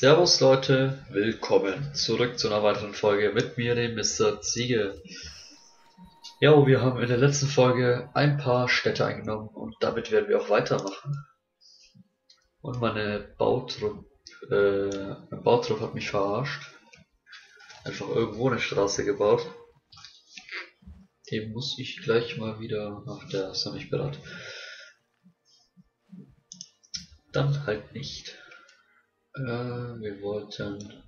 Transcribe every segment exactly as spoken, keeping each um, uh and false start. Servus Leute, willkommen zurück zu einer weiteren Folge mit mir, dem Mister Ziege. Ja, wir haben in der letzten Folge ein paar Städte eingenommen und damit werden wir auch weitermachen. Und meine Bautrupp, äh, mein Bautrupp hat mich verarscht. Einfach irgendwo eine Straße gebaut. Dem muss ich gleich mal wieder... Ach, der ist noch nicht bereit. Dann halt nicht. Äh, wir wollten...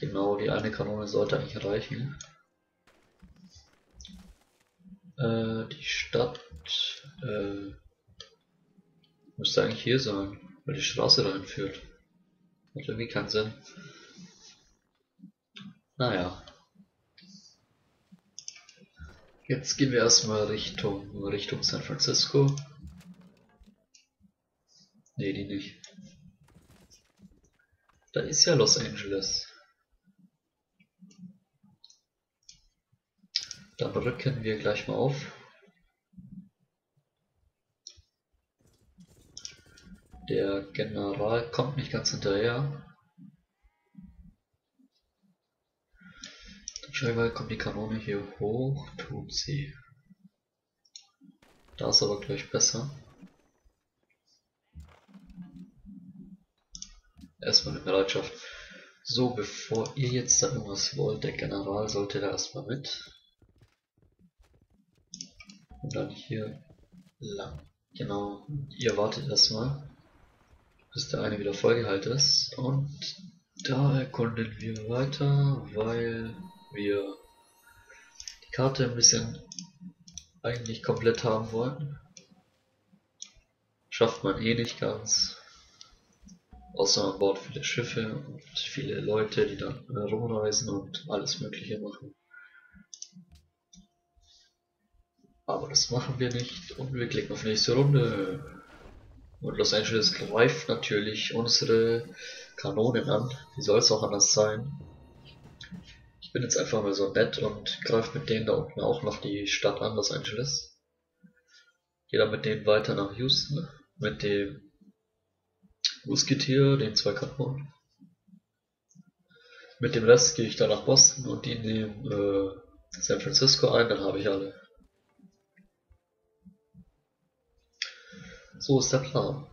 Genau, die eine Kanone sollte eigentlich reichen. Äh, die Stadt... Äh, müsste eigentlich hier sein, weil die Straße dahin führt. Hat irgendwie keinen Sinn. Naja. Jetzt gehen wir erstmal Richtung, Richtung San Francisco. Ne, die nicht. Da ist ja Los Angeles. Da rücken wir gleich mal auf. Der General kommt nicht ganz hinterher. Scheinbar kommt die Kanone hier hoch, tut sie. Da ist aber gleich besser. Erstmal eine Bereitschaft. So, bevor ihr jetzt da irgendwas wollt, der General sollte da erstmal mit. Und dann hier lang. Genau, ihr wartet erstmal, bis der eine wieder vollgeheilt ist. Und da erkunden wir weiter, weil... wir die Karte ein bisschen eigentlich komplett haben wollen. Schafft man eh nicht ganz. Außer man baut viele Schiffe und viele Leute, die dann rumreisen und alles Mögliche machen. Aber das machen wir nicht und wir klicken auf nächste Runde. Und Los Angeles greift natürlich unsere Kanonen an. Wie soll es auch anders sein? Ich bin jetzt einfach mal so nett und greife mit denen da unten auch noch die Stadt an, Los Angeles. Gehe dann mit denen weiter nach Houston, mit dem Musketier, den zwei Kanonen. Mit dem Rest gehe ich dann nach Boston und die nehmen äh, San Francisco ein, dann habe ich alle. So ist der Plan.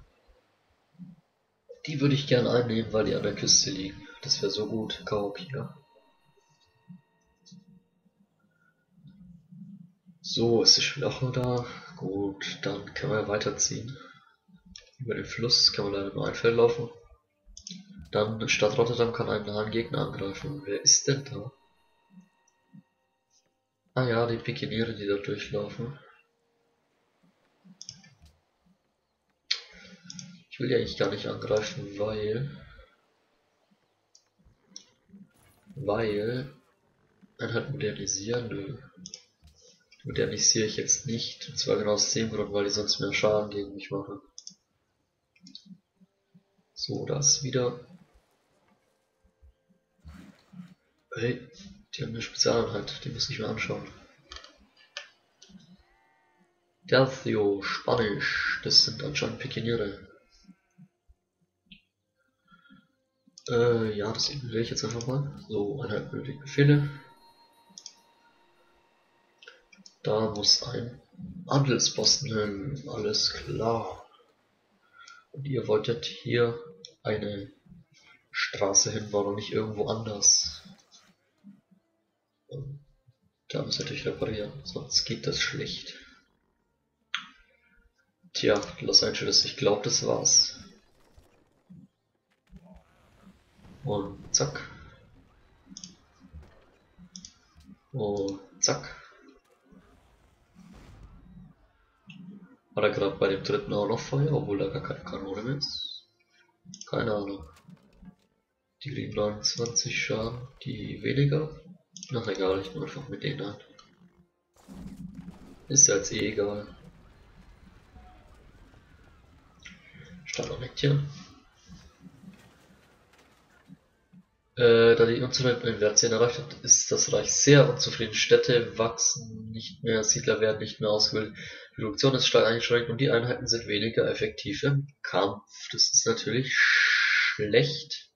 Die würde ich gerne einnehmen, weil die an der Küste liegen. Das wäre so gut, Kaupier. So, ist die Schloche da? Gut, dann können wir weiterziehen. Über den Fluss kann man dann im Einfeld laufen. Dann Stadt Rotterdam kann einen nahen Gegner angreifen. Wer ist denn da? Ah ja, die Pikiniere, die da durchlaufen. Ich will die eigentlich gar nicht angreifen, weil... Weil... Einheit modernisieren, nö. Modernisiere ich jetzt nicht, und zwar genau aus dem Grund, weil die sonst mehr Schaden gegen mich machen. So, das wieder. Hey, die haben eine Spezialeinheit, die muss ich mir anschauen. Delphio, Spanisch, das sind anscheinend Pikiniere. Äh, ja, das ignoriere ich jetzt einfach mal. So, Einheit benötigt Befehle. Da muss ein Handelsposten hin, alles klar. Und ihr wolltet hier eine Straße hinbauen und nicht irgendwo anders. Und da müsst ihr natürlich reparieren, sonst geht das schlecht. Tja, Los Angeles, ich glaube, das war's. Und zack. Und zack. War er gerade bei dem dritten auch noch Feuer, obwohl da gar keine Kanone mehr ist? Keine Ahnung. Die kriegen neunundzwanzig Schaden, die weniger. Ach egal, ich nehme einfach mit denen an. Ist ja jetzt eh egal. Standardobjekt hier. Äh, Äh, da die Unzufriedenheitsmotivation erreicht hat, ist das Reich sehr unzufrieden. Städte wachsen nicht mehr, Siedler werden nicht mehr ausgebildet, Produktion ist stark eingeschränkt und die Einheiten sind weniger effektiv im Kampf. Das ist natürlich schlecht.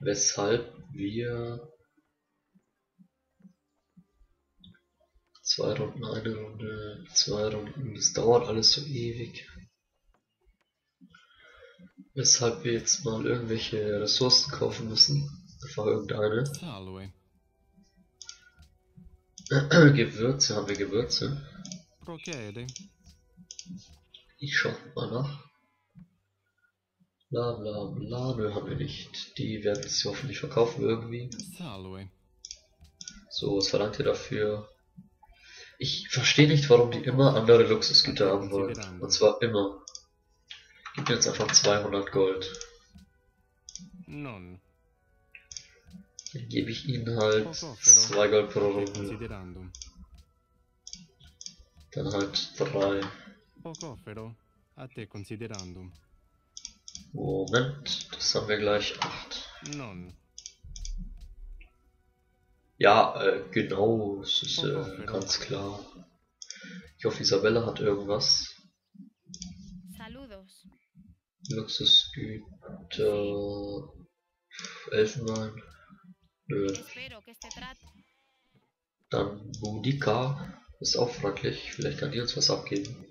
Weshalb wir zwei Runden, eine Runde, zwei Runden, das dauert alles so ewig. Weshalb wir jetzt mal irgendwelche Ressourcen kaufen müssen. Einfach irgendeine. Gewürze, haben wir Gewürze? Ich schaue mal nach. Bla bla bla, nö, haben wir nicht. Die werden sich hoffentlich verkaufen irgendwie. So, was verlangt ihr dafür? Ich verstehe nicht, warum die immer andere Luxusgüter haben wollen. Und zwar immer. Gib mir jetzt einfach zweihundert Gold. Dann gebe ich ihnen halt zwei Gold pro Runde. Dann halt drei. Moment, das haben wir gleich acht. Ja, äh, genau, es ist äh, ganz klar. Ich hoffe, Isabella hat irgendwas. Luxusgüter, Elfenbein, nö. Dann Budika, ist auch freundlich, vielleicht kann die uns was abgeben.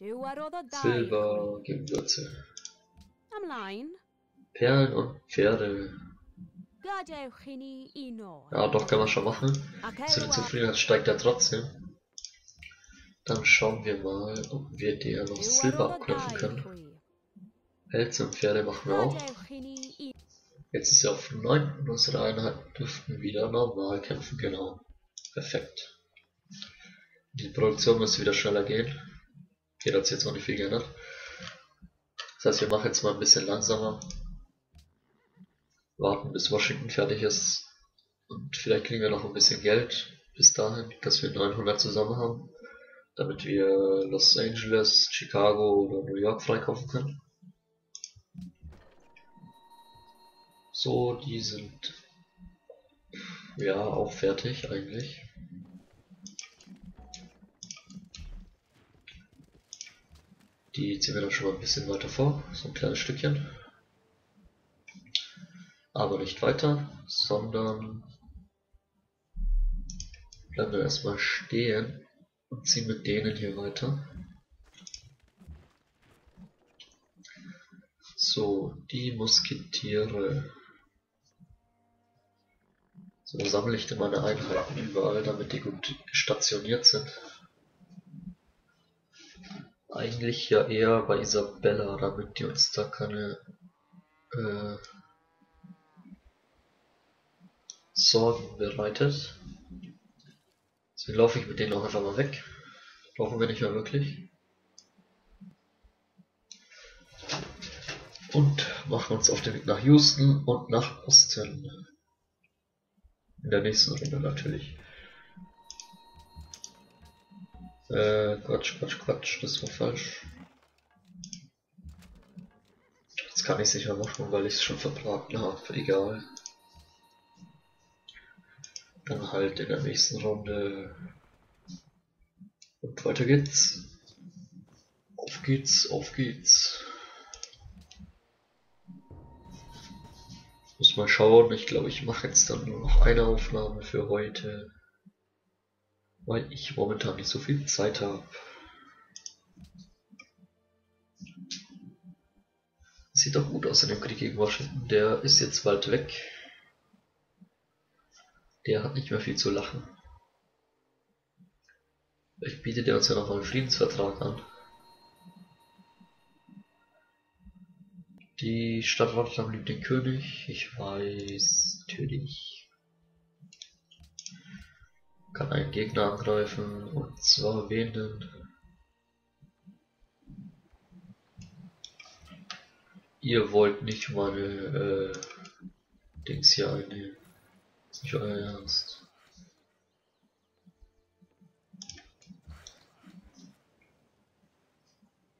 Silber, Gewürze, Perlen und Pferde. Ja, doch, kann man schon machen. Zu der Zufriedenheit steigt er trotzdem. Dann schauen wir mal, ob wir dir noch Silber abknöpfen können. Pelze und Pferde machen wir auch. Jetzt ist er auf neun. Unsere Einheiten dürften wieder normal kämpfen, genau. Perfekt. Die Produktion muss wieder schneller gehen. Hier hat es jetzt noch nicht viel geändert. Das heißt, wir machen jetzt mal ein bisschen langsamer. Warten, bis Washington fertig ist. Und vielleicht kriegen wir noch ein bisschen Geld bis dahin, dass wir neunhundert zusammen haben. Damit wir Los Angeles, Chicago oder New York freikaufen können. So, die sind ja auch fertig eigentlich. Die ziehen wir dann schon mal ein bisschen weiter vor, so ein kleines Stückchen. Aber nicht weiter, sondern bleiben wir erstmal stehen und ziehen mit denen hier weiter. So, die Musketiere. So sammle ich dann meine Einheiten überall, damit die gut stationiert sind. Eigentlich ja eher bei Isabella, damit die uns da keine äh, Sorgen bereitet. Deswegen laufe ich mit denen auch einfach mal weg. Brauchen wir nicht mehr wirklich. Und machen uns auf den Weg nach Houston und nach Austin. In der nächsten Runde natürlich. Äh, Quatsch, Quatsch, Quatsch, das war falsch. Das kann ich sicher machen, weil ich es schon verbraten habe, egal. Dann halt in der nächsten Runde. Und weiter geht's. Auf geht's, auf geht's. Muss mal schauen, ich glaube, ich mache jetzt dann nur noch eine Aufnahme für heute, weil ich momentan nicht so viel Zeit habe. Sieht doch gut aus in dem Krieg gegen Washington, der ist jetzt bald weg. Der hat nicht mehr viel zu lachen. Vielleicht bietet er uns ja noch mal einen Friedensvertrag an. Die Stadt Rotterdam liebt den König, ich weiß, natürlich. Kann einen Gegner angreifen, und zwar wen denn? Ihr wollt nicht meine äh, Dings hier einnehmen. Ist nicht euer Ernst.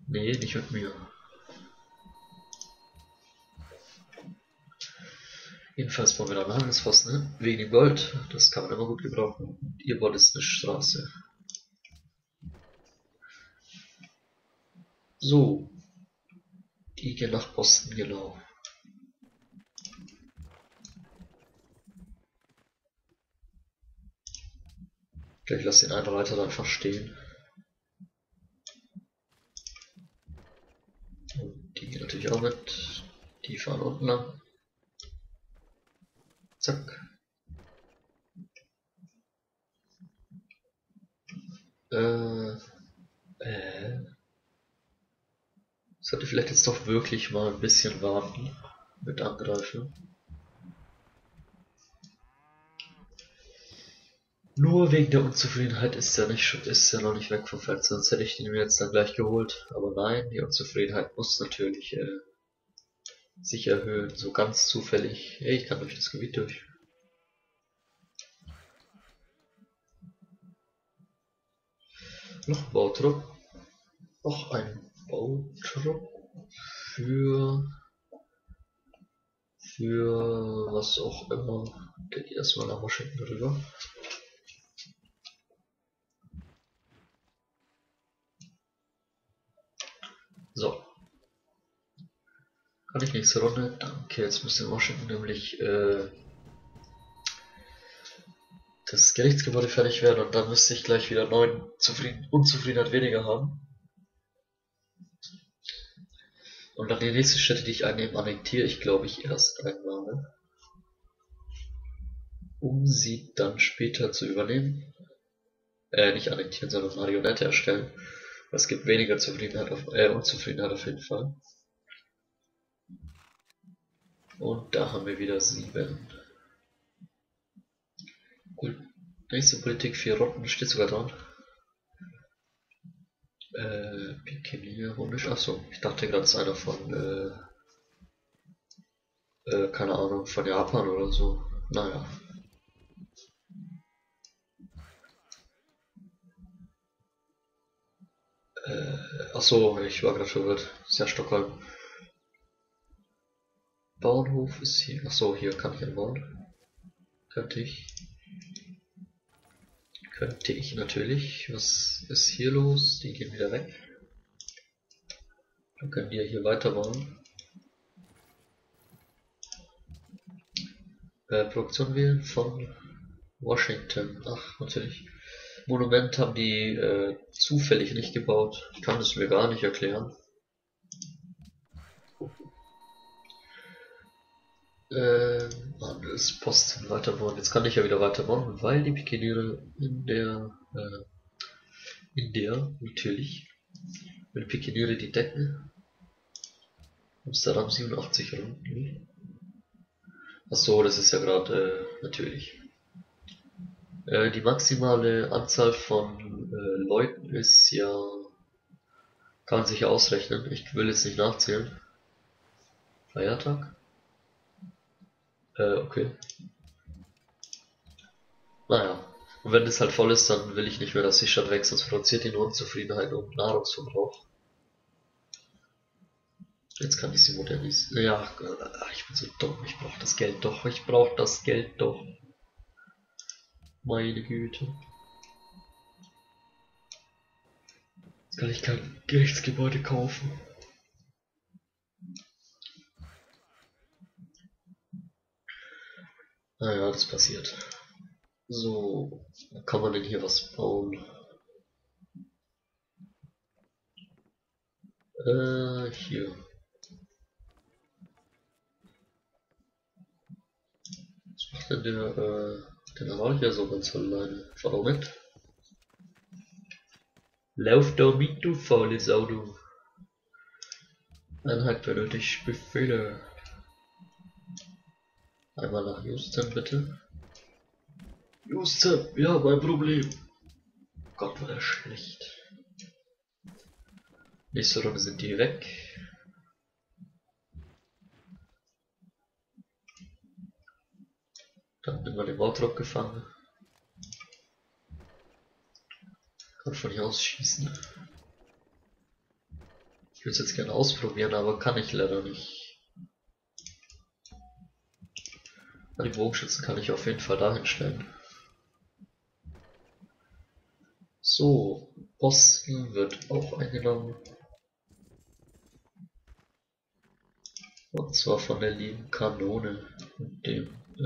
Nee, nicht mit mir. Jedenfalls wollen wir da Hannes fassen, ne? Wenig Gold, das kann man immer gut gebrauchen. Und ihr wollt jetzt eine Straße. So. Die gehen nach Boston, genau. Ich lasse den einen Reiter dann verstehen. Und die gehen natürlich auch mit. Die fahren unten lang. Zack. Äh. Äh. Sollte vielleicht jetzt doch wirklich mal ein bisschen warten mit Angreifen. Nur wegen der Unzufriedenheit ist er nicht, ist er noch nicht weg vom Feld, sonst hätte ich den mir jetzt dann gleich geholt. Aber nein, die Unzufriedenheit muss natürlich äh, sich erhöhen, so ganz zufällig. Hey, ich kann durch das Gebiet durch. Noch ein Bautrupp. Noch ein Bautrupp für... für was auch immer. Geht erstmal nach Washington rüber. So. Kann ich nächste Runde? Danke, jetzt müsste Washington nämlich äh, das Gerichtsgebäude fertig werden und dann müsste ich gleich wieder neun Zufrieden Unzufriedenheit weniger haben. Und dann die nächste Städte, die ich einnehme, annektiere ich glaube ich erst einmal, um sie dann später zu übernehmen. Äh, nicht annektieren, sondern Marionette erstellen. Es gibt weniger Zufriedenheit auf, äh, Unzufriedenheit auf jeden Fall. Und da haben wir wieder sieben. Gut, nächste Politik, vier Rotten, steht sogar dran. Äh, Pikini, Hundisch, achso, ich dachte gerade, es ist einer von, äh, äh, keine Ahnung, von Japan oder so. Naja. Achso, ich war gerade verwirrt. Ist ja Stockholm. Bauernhof ist hier. Achso, hier kann ich anbauen. Könnte ich. Könnte ich natürlich. Was ist hier los? Die gehen wieder weg. Dann können wir hier weiterbauen. Äh, Produktion wählen von Washington. Ach, natürlich. Monument haben die äh, zufällig nicht gebaut. Ich kann es mir gar nicht erklären. Äh, Handelsposten weiterbauen. Jetzt kann ich ja wieder weiterbauen, weil die Pikiniere in der, äh, in der, natürlich, wenn die Pikiniere die decken, Amsterdam siebenundachtzig Runden. Achso, das ist ja gerade, äh, natürlich. Die maximale Anzahl von äh, Leuten ist ja, kann man sich ja ausrechnen, ich will jetzt nicht nachzählen. Feiertag? Äh, okay. Naja, und wenn das halt voll ist, dann will ich nicht mehr, dass die Stadt wächst, sonst produziert die nur Unzufriedenheit und Nahrungsverbrauch. Jetzt kann ich sie modernisieren. Ja, ich bin so dumm, ich brauche das Geld doch, ich brauche das Geld doch. Meine Güte. Jetzt kann ich kein Gerichtsgebäude kaufen. Naja, das passiert. So, kann man denn hier was bauen? Äh, hier. Was macht denn der, äh... Den war ich ja so ganz alleine. Fahr mit. Lauf da mit, du faules Auto. Einheit benötigt Befehle. Einmal nach Houston, bitte. Houston, ja, mein Problem. Gott, war das schlecht. Nächste Runde sind die weg. Dann bin ich mal den Bautrop gefangen. Kann von hier aus schießen. Ich würde es jetzt gerne ausprobieren, aber kann ich leider nicht. Den Bogenschützen kann ich auf jeden Fall dahin stellen. So, Boston wird auch eingenommen. Und zwar von der lieben Kanone und dem äh,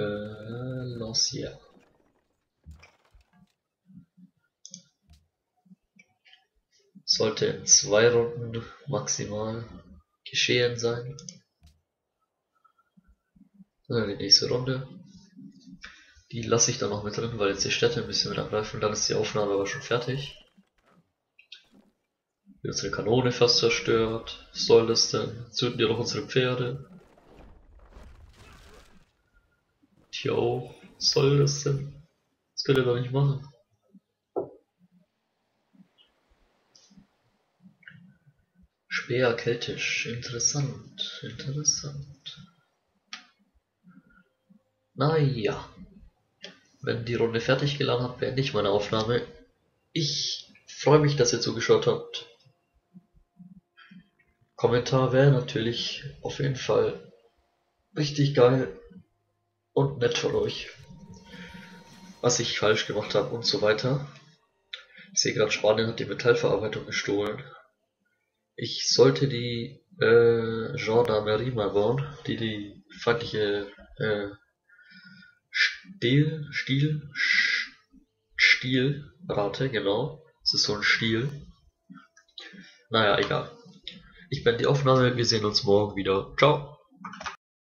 Lancier. Sollte in zwei Runden maximal geschehen sein. Dann die nächste Runde. Die lasse ich dann noch mit drin, weil jetzt die Städte ein bisschen mit angreifen. Dann ist die Aufnahme aber schon fertig. Wir haben unsere Kanone fast zerstört. Was soll das denn? Zünden wir doch unsere Pferde. Tja, was soll das denn? Das könnt ihr doch nicht machen. Speer, keltisch. Interessant, interessant. Naja. Wenn die Runde fertig geladen habt, beende ich meine Aufnahme. Ich freue mich, dass ihr zugeschaut habt. Kommentar wäre natürlich auf jeden Fall richtig geil und nett von euch, was ich falsch gemacht habe und so weiter. Ich sehe gerade, Spanien hat die Metallverarbeitung gestohlen. Ich sollte die äh, Gendarmerie mal bauen, die die feindliche äh, Stil, Stil, Stilrate, genau. Das ist so ein Stil. Naja, egal. Ich bin die Aufnahme, wir sehen uns morgen wieder. Ciao!